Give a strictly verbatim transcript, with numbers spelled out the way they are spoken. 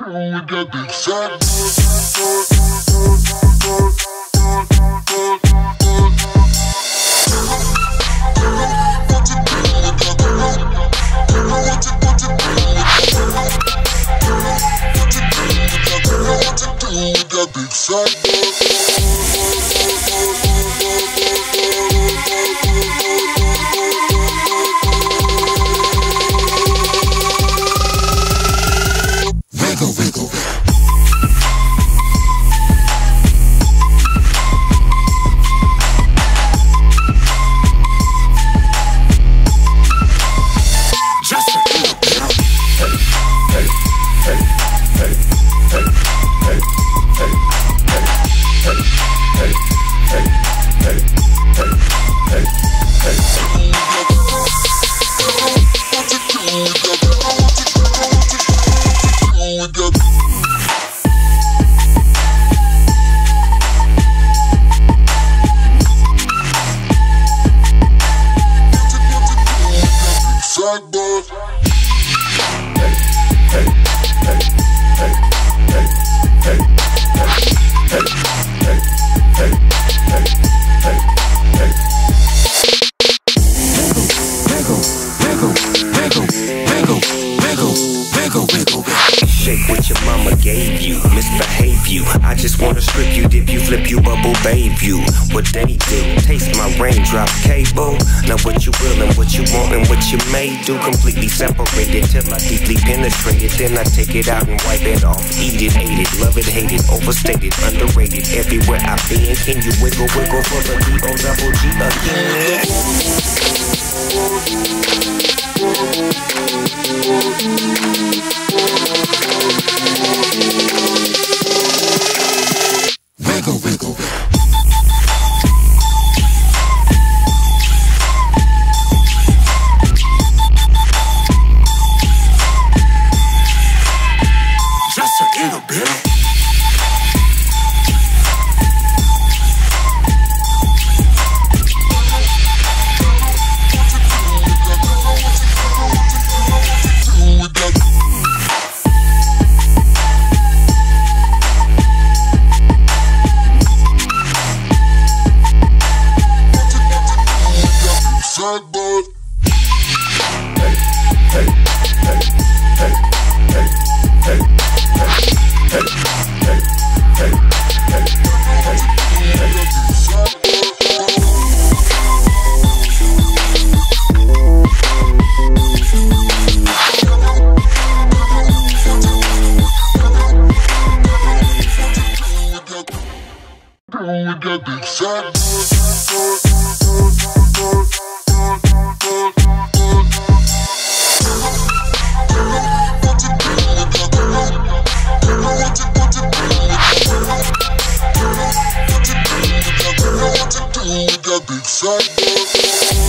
We got the we got big side.